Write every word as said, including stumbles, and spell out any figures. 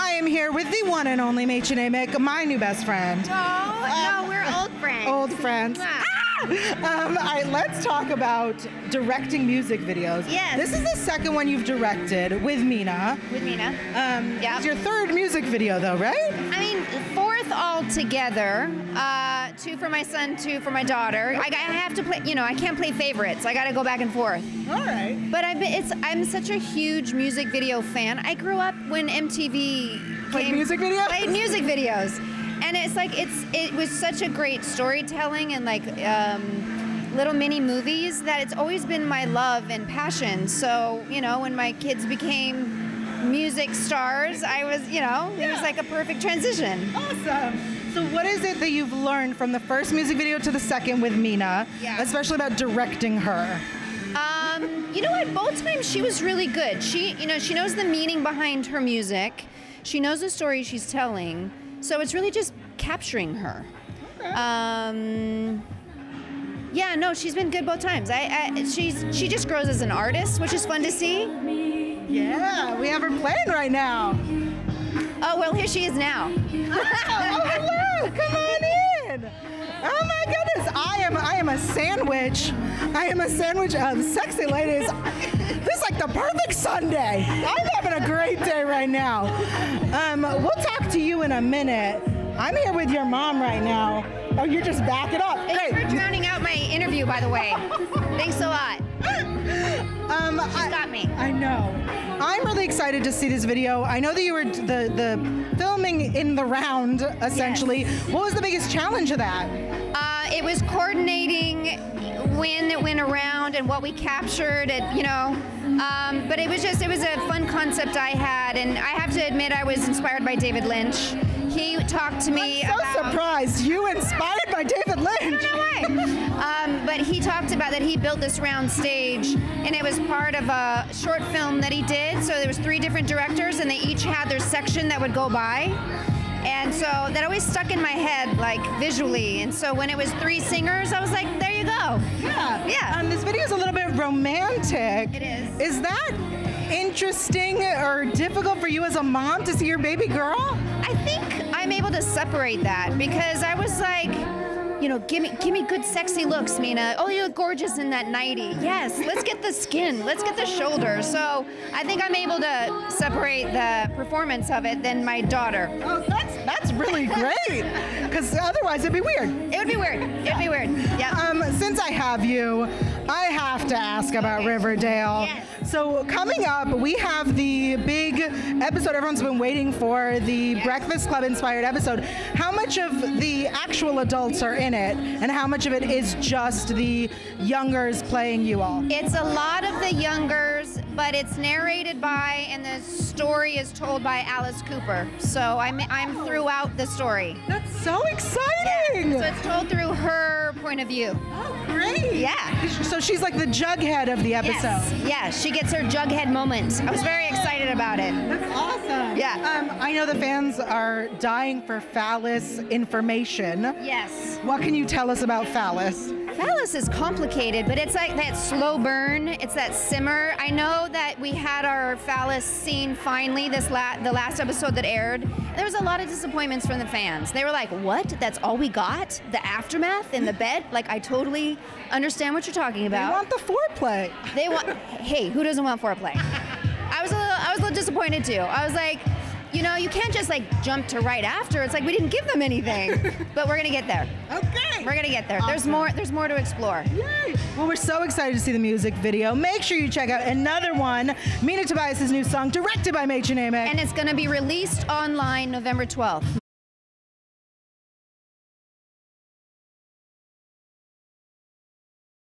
I am here with the one and only Mädchen Amick, my new best friend. No, um, no, we're old friends. Old friends. Yeah. Ah! Um, all right, let's talk about directing music videos. Yes. This is the second one you've directed with Mina. With Mina. Um, yeah. It's your third music video, though, right? I mean, fourth altogether. Uh, two for my son, two for my daughter. I, I have to play. You know, I can't play favorites. I got to go back and forth. All right. But I've been, it's, I'm such a huge music video fan. I grew up when M T V played music videos. Played music videos. And it's like, it's it was such a great storytelling and like um, little mini movies that it's always been my love and passion. So, you know, when my kids became music stars, I was, you know, yeah. It was like a perfect transition. Awesome. So what is it that you've learned from the first music video to the second with Mina, yeah. especially about directing her? Um, you know what, both times she was really good. She, you know, she knows the meaning behind her music. She knows the story she's telling. So it's really just capturing her. Okay. Um, yeah, no, she's been good both times. I, I, she's she just grows as an artist, which is fun to see. Yeah, we have her playing right now. Oh well, here she is now. Oh, hello! Come on in. Oh my goodness, I am I am a sandwich. I am a sandwich of sexy ladies. This is like the perfect Sunday. I'm having a great day right now. Um, we'll talk to you in a minute. I'm here with your mom right now. Oh, you're just backing up. Thanks for drowning out my interview, by the way. Thanks a lot. Um, I, got me. I know. I'm really excited to see this video. I know that you were the the filming in the round, essentially. Yes. What was the biggest challenge of that? Uh, it was coordinating when it went around and what we captured, and you know. Um, but it was just, it was a fun concept I had, and I have to admit I was inspired by David Lynch. He talked to me I'm so about, surprised you inspired by David Lynch. No, no way. um, but he talked about that he built this round stage, and it was part of a short film that he did. So there was three different directors, and they each had their section that would go by. And so that always stuck in my head, like visually. And so when it was three singers, I was like, there you go. Yeah. Yeah. Um, this video is a little bit romantic. It is. Is that interesting or difficult for you as a mom to see your baby girl? I think I'm able to separate that because I was like, you know, give me, give me good sexy looks, Mina. Oh, you look gorgeous in that nightie. Yes, let's get the skin, let's get the shoulders. So I think I'm able to separate the performance of it than my daughter. Oh, that's that's really great, because otherwise it'd be weird. It would be weird, it'd be weird, yeah. Um, since I have you, I have to ask about okay. Riverdale. Yes. So coming up, we have the big episode everyone's been waiting for, the yes. Breakfast Club inspired episode. How much of the actual adults are in it, and how much of it is just the youngers playing you all? It's a lot of the youngers, but it's narrated by, and the story is told by Alice Cooper. So I'm, I'm throughout the story. That's so exciting! Yeah. So it's told through her point of view. Oh, great! Yeah. So she's like the Jughead of the episode. Yes, yeah, she gets her Jughead moment. I was very excited about it. That's awesome. Yeah. Um, I know the fans are dying for Falice information. Yes. What What can you tell us about Falice? Falice is complicated, but it's like that slow burn, it's that simmer. I know that we had our Falice scene finally, this la the last episode that aired. There was a lot of disappointments from the fans. They were like, what? That's all we got? The aftermath in the bed? Like, I totally understand what you're talking about. They want the foreplay. They want, hey, who doesn't want foreplay? I was a little, I was a little disappointed too. I was like, you know, you can't just like jump to right after. It's like we didn't give them anything, but we're gonna get there. Okay. We're gonna get there. Awesome. There's more. There's more to explore. Yay! Well, we're so excited to see the music video. Make sure you check out another one, Mina Tobias' new song, directed by Mädchen Amick. And it's gonna be released online November twelfth.